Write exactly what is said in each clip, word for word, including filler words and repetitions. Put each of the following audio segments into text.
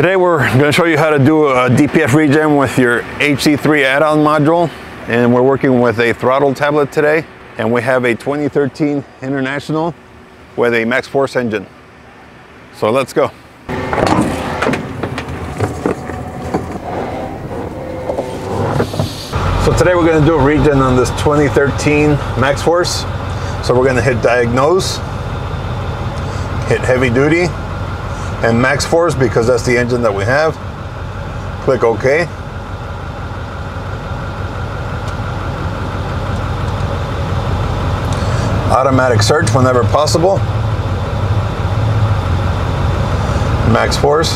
Today we're going to show you how to do a D P F regen with your H C three add-on module, and we're working with a throttle tablet today, and we have a twenty thirteen International with a MaxxForce engine. So let's go. So today we're going to do a regen on this twenty thirteen MaxxForce. So we're going to hit diagnose, hit heavy duty, and MaxxForce because that's the engine that we have. Click OK. Automatic search whenever possible. MaxxForce.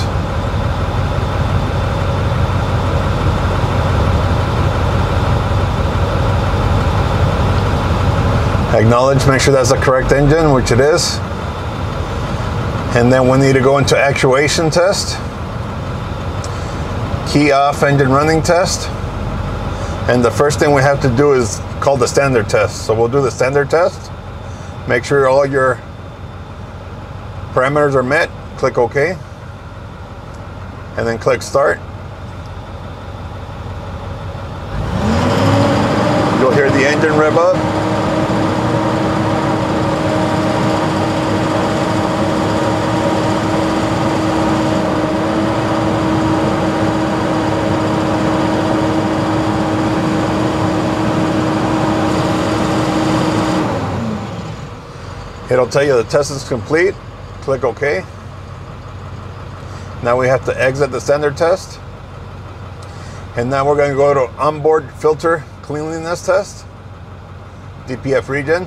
Acknowledge, make sure that's the correct engine, which it is. And then we need to go into actuation test, key off engine running test, and the first thing we have to do is call the standard test. So we'll do the standard test, make sure all your parameters are met, click OK, and then click start. You'll hear the engine rev up. It'll tell you the test is complete. Click OK. Now we have to exit the standard test. And now we're going to go to onboard filter cleanliness test, D P F regen.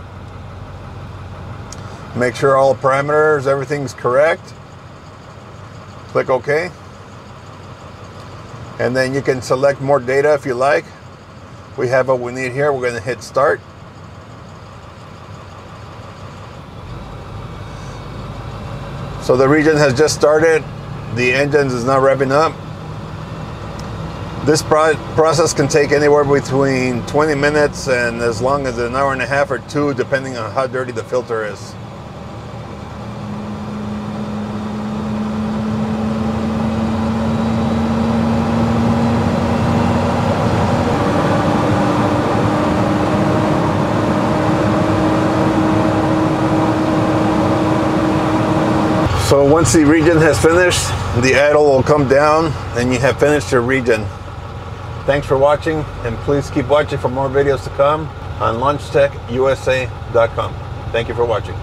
Make sure all parameters, everything's correct. Click OK. And then you can select more data if you like. We have what we need here. We're going to hit start. So the regen has just started. The engine is not revving up. This pro process can take anywhere between twenty minutes and as long as an hour and a half or two, depending on how dirty the filter is. So once the regen has finished, the idle will come down and you have finished your regen. Thanks for watching, and please keep watching for more videos to come on launch tech U S A dot com. Thank you for watching.